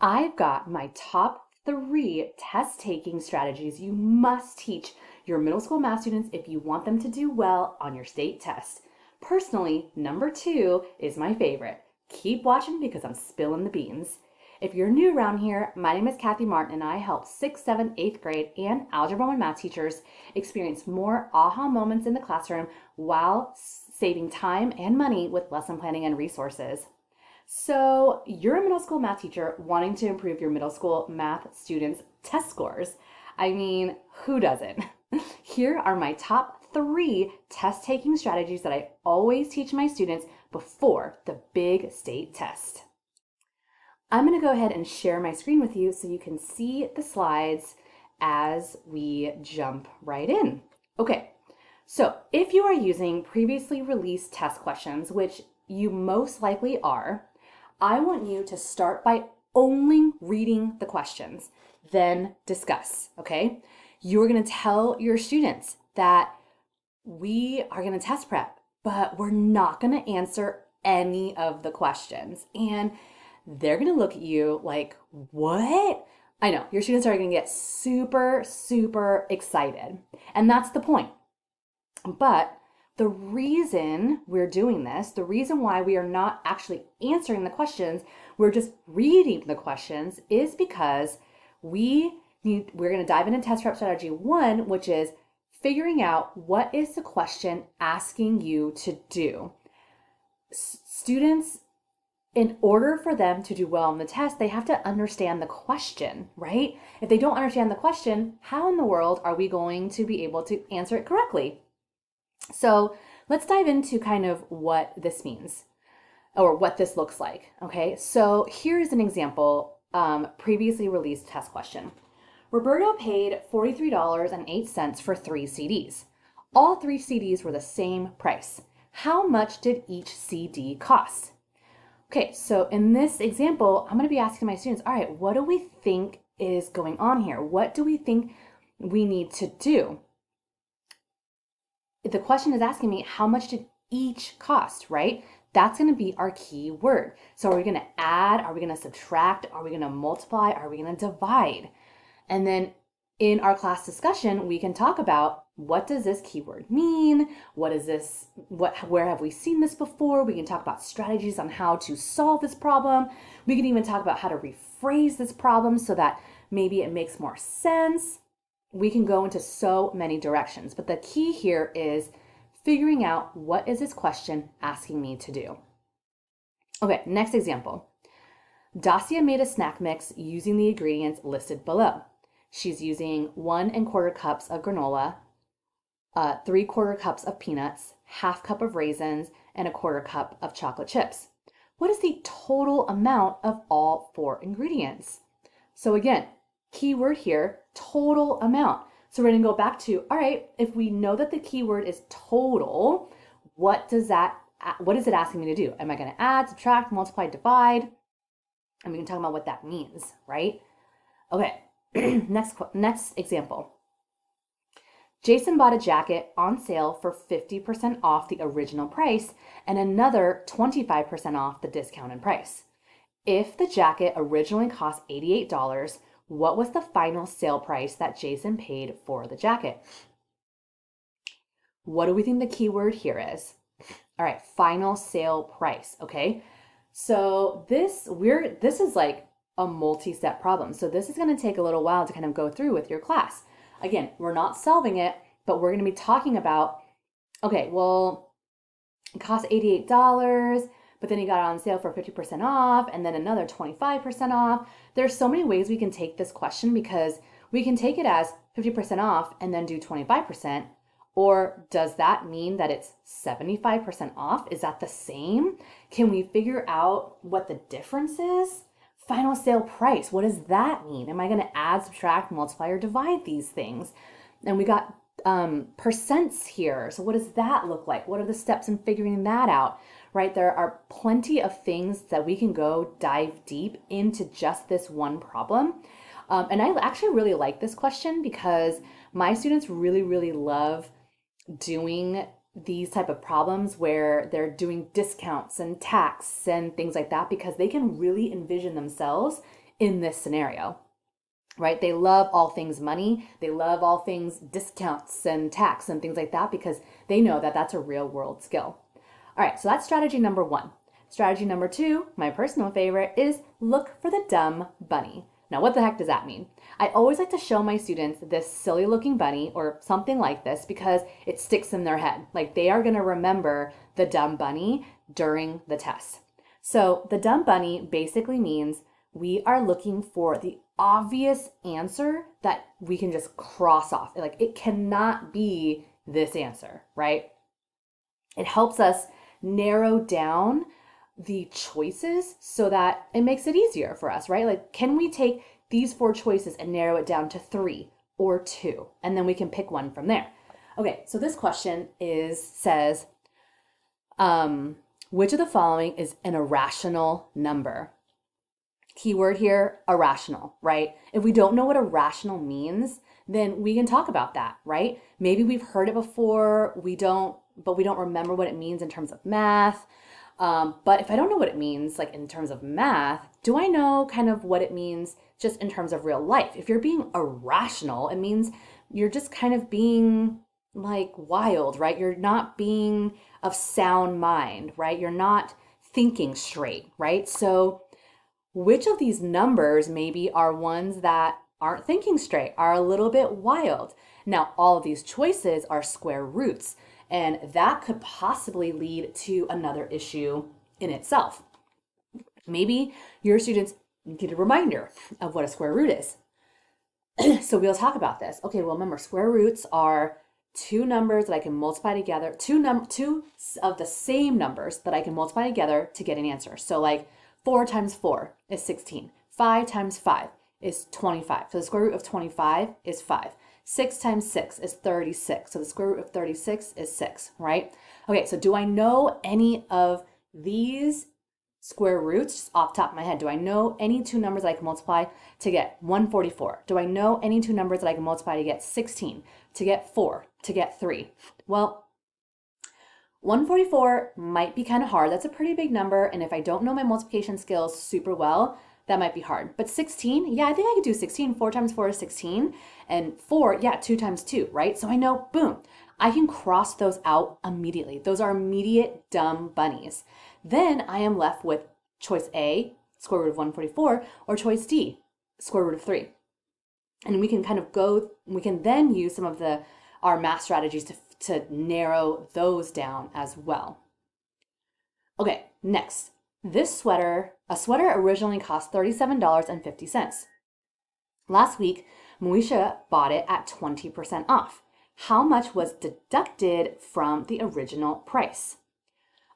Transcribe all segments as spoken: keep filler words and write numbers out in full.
I've got my top three test-taking strategies you must teach your middle school math students if you want them to do well on your state test. Personally, number two is my favorite. Keep watching because I'm spilling the beans. If you're new around here, my name is Kathy Martin and I help sixth, seventh, eighth grade and Algebra one math teachers experience more aha moments in the classroom while saving time and money with lesson planning and resources. So you're a middle school math teacher wanting to improve your middle school math students' test scores. I mean, who doesn't? Here are my top three test-taking strategies that I always teach my students before the big state test. I'm going to go ahead and share my screen with you so you can see the slides as we jump right in. Okay, so if you are using previously released test questions, which you most likely are, I want you to start by only reading the questions, then discuss, okay? You're going to tell your students that we are going to test prep, but we're not going to answer any of the questions. And they're going to look at you like, what? I know, your students are going to get super, super excited. And that's the point. But the reason we're doing this, the reason why we are not actually answering the questions, we're just reading the questions, is because we need, we're going to dive into test prep strategy one, which is figuring out what is the question asking you to do. S- students, in order for them to do well on the test, they have to understand the question, right? If they don't understand the question, how in the world are we going to be able to answer it correctly? So let's dive into kind of what this means or what this looks like, okay? So here's an example um, previously released test question. Roberto paid forty-three dollars and eight cents for three C Ds. All three C Ds were the same price. How much did each C D cost? Okay, so in this example, I'm going to be asking my students, all right, what do we think is going on here? What do we think we need to do? The question is asking me, how much did each cost, right? That's going to be our key word. So are we going to add? Are we going to subtract? Are we going to multiply? Are we going to divide? And then in our class discussion, we can talk about, what does this keyword mean? What is this? What, where have we seen this before? We can talk about strategies on how to solve this problem. We can even talk about how to rephrase this problem so that maybe it makes more sense. We can go into so many directions, but the key here is figuring out, what is this question asking me to do? Okay, next example. Dacia made a snack mix using the ingredients listed below. She's using one and quarter cups of granola, Uh, three quarter cups of peanuts, half cup of raisins, and a quarter cup of chocolate chips. What is the total amount of all four ingredients? So again, keyword here, total amount. So we're going to go back to, all right, if we know that the keyword is total, what does that, what is it asking me to do? Am I going to add, subtract, multiply, divide? And we can talk about what that means, right? Okay, next, next example. Jason bought a jacket on sale for fifty percent off the original price and another twenty-five percent off the discounted price. If the jacket originally cost eighty-eight dollars, what was the final sale price that Jason paid for the jacket? What do we think the key word here is? All right, final sale price, okay? So this we're this is like a multi-step problem. So this is going to take a little while to kind of go through with your class. Again, we're not solving it, but we're going to be talking about, okay, well, it cost eighty-eight dollars, but then you got it on sale for fifty percent off, and then another twenty-five percent off. There's so many ways we can take this question, because we can take it as fifty percent off and then do twenty-five percent, or does that mean that it's seventy-five percent off? Is that the same? Can we figure out what the difference is? Final sale price, what does that mean? Am I going to add, subtract, multiply, or divide these things? And we got um, percents here. So what does that look like? What are the steps in figuring that out, right? There are plenty of things that we can go dive deep into just this one problem. Um, and I actually really like this question because my students really, really love doing these type of problems where they're doing discounts and tax and things like that, because they can really envision themselves in this scenario, right? They love all things money. They love all things discounts and tax and things like that, because they know that that's a real world skill. All right, so that's strategy number one. Strategy number two, my personal favorite, is look for the dumb bunny. Now, what the heck does that mean? I always like to show my students this silly looking bunny or something like this, because it sticks in their head. Like, they are going to remember the dumb bunny during the test. So the dumb bunny basically means we are looking for the obvious answer that we can just cross off. Like, it cannot be this answer, right? It helps us narrow down the choices so that it makes it easier for us, right? Like, can we take these four choices and narrow it down to three or two, and then we can pick one from there. Okay, so this question is says, um, which of the following is an irrational number? Keyword here, irrational, right? If we don't know what irrational means, then we can talk about that, right? Maybe we've heard it before, we don't, but we don't remember what it means in terms of math. Um, but if I don't know what it means, like in terms of math, do I know kind of what it means just in terms of real life? If you're being irrational, it means you're just kind of being like wild, right? You're not being of sound mind, right? You're not thinking straight, right? So which of these numbers maybe are ones that aren't thinking straight, are a little bit wild? Now, all of these choices are square roots, and that could possibly lead to another issue in itself. Maybe your students get a reminder of what a square root is. So we'll talk about this. Okay, well, remember, square roots are two numbers that I can multiply together, two num two of the same numbers that I can multiply together to get an answer. So like four times four is sixteen, five times five is twenty-five. So the square root of twenty-five is five. Six times six is thirty-six. So the square root of thirty-six is six, right? Okay, so do I know any of these square roots just off the top of my head? Do I know any two numbers that I can multiply to get one hundred forty-four? Do I know any two numbers that I can multiply to get sixteen, to get four, to get three? Well, one hundred forty-four might be kind of hard. That's a pretty big number, and if I don't know my multiplication skills super well, that might be hard. But sixteen, yeah, I think I could do sixteen. Four times four is sixteen. And four, yeah, two times two, right? So I know, boom, I can cross those out immediately. Those are immediate dumb bunnies. Then I am left with choice A, square root of one hundred forty-four, or choice D, square root of three. And we can kind of go, we can then use some of the our math strategies to, to narrow those down as well. Okay, next. This sweater, a sweater originally cost thirty-seven dollars and fifty cents. Last week, Moesha bought it at twenty percent off. How much was deducted from the original price?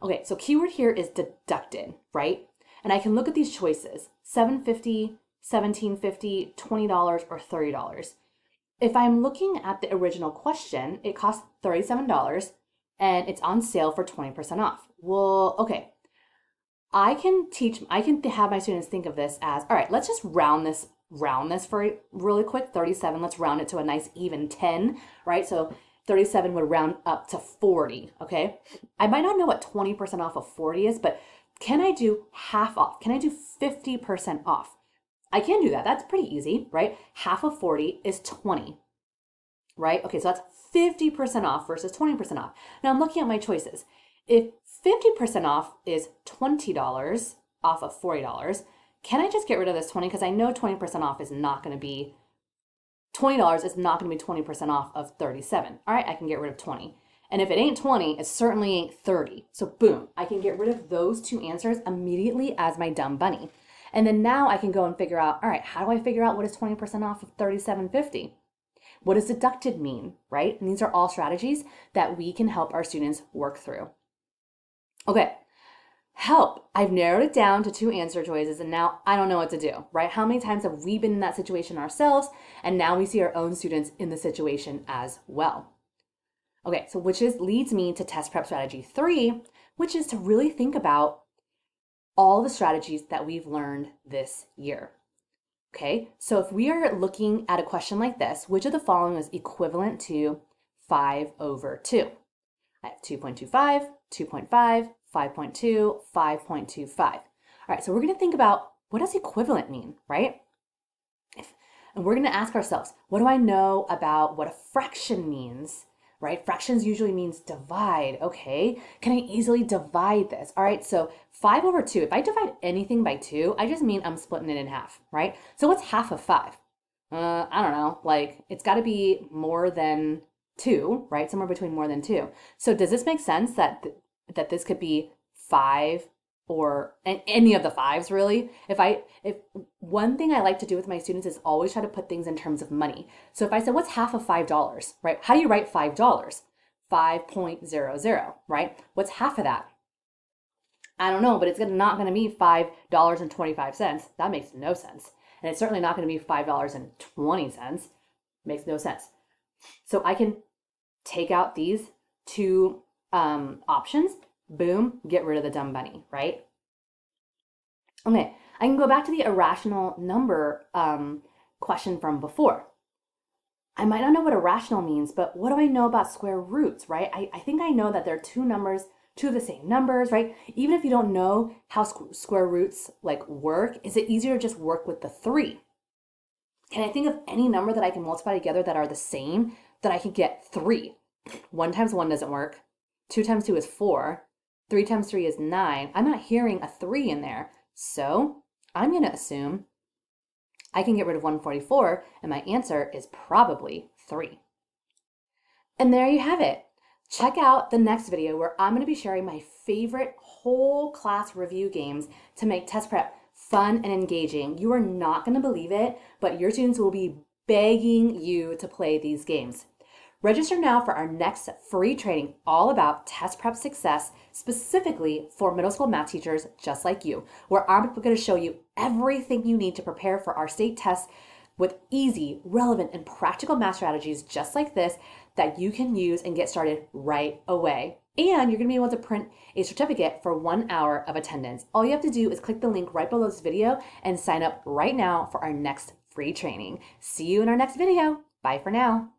Okay, so keyword here is deducted, right? And I can look at these choices, seven fifty, seventeen fifty, twenty dollars, or thirty dollars. If I'm looking at the original question, it costs thirty-seven dollars and it's on sale for twenty percent off. Well, okay. I can teach, I can have my students think of this as, all right, let's just round this, round this for really quick, thirty-seven, let's round it to a nice even ten, right? So thirty-seven would round up to forty, okay? I might not know what twenty percent off of forty is, but can I do half off? Can I do fifty percent off? I can do that, that's pretty easy, right? Half of forty is twenty, right? Okay, so that's fifty percent off versus twenty percent off. Now I'm looking at my choices. If fifty percent off is twenty dollars off of forty dollars, can I just get rid of this twenty? Because I know twenty percent off is not going to be, twenty dollars is not going to be twenty percent off of thirty-seven. All right, I can get rid of twenty. And if it ain't twenty, it certainly ain't thirty. So boom, I can get rid of those two answers immediately as my dumb bunny. And then now I can go and figure out, all right, how do I figure out what is twenty percent off of thirty-seven fifty? What does deducted mean, right? And these are all strategies that we can help our students work through. Okay, help. I've narrowed it down to two answer choices and now I don't know what to do, right? How many times have we been in that situation ourselves and now we see our own students in the situation as well? Okay, so which is leads me to test prep strategy three, which is to really think about all the strategies that we've learned this year. Okay, so if we are looking at a question like this, which of the following is equivalent to five over two? I have two point two five, two point five, five point two, five point two five. All right, so we're going to think about what does equivalent mean, right? If, and we're going to ask ourselves, what do I know about what a fraction means, right? Fractions usually means divide. Okay, can I easily divide this? All right, so five over two, if I divide anything by two, I just mean I'm splitting it in half, right? So what's half of five? Uh, I don't know, like it's got to be more than two, right? Somewhere between more than two. So does this make sense that th that this could be five or any of the fives, really? If I, if one thing I like to do with my students is always try to put things in terms of money. So if I said, what's half of five dollars, right? How do you write five dollars? five point zero zero, right? What's half of that? I don't know, but it's not going to be five dollars and twenty-five cents. That makes no sense. And it's certainly not going to be five dollars and twenty cents. Makes no sense. So I can take out these two um, options, boom, get rid of the dumb bunny, right? Okay, I can go back to the irrational number um, question from before. I might not know what irrational means, but what do I know about square roots, right? I, I think I know that there are two numbers, two of the same numbers, right? Even if you don't know how squ square roots like work, is it easier to just work with the three? Can I think of any number that I can multiply together that are the same, that I can get three? One times one doesn't work. Two times two is four. Three times three is nine. I'm not hearing a three in there. So I'm going to assume I can get rid of one forty-four, and my answer is probably three. And there you have it. Check out the next video where I'm going to be sharing my favorite whole class review games to make test prep fun and engaging. You are not going to believe it, but your students will be begging you to play these games. Register now for our next free training all about test prep success, specifically for middle school math teachers just like you, where I'm going to show you everything you need to prepare for our state tests with easy, relevant, and practical math strategies just like this that you can use and get started right away. And you're going to be able to print a certificate for one hour of attendance. All you have to do is click the link right below this video and sign up right now for our next free training. See you in our next video. Bye for now.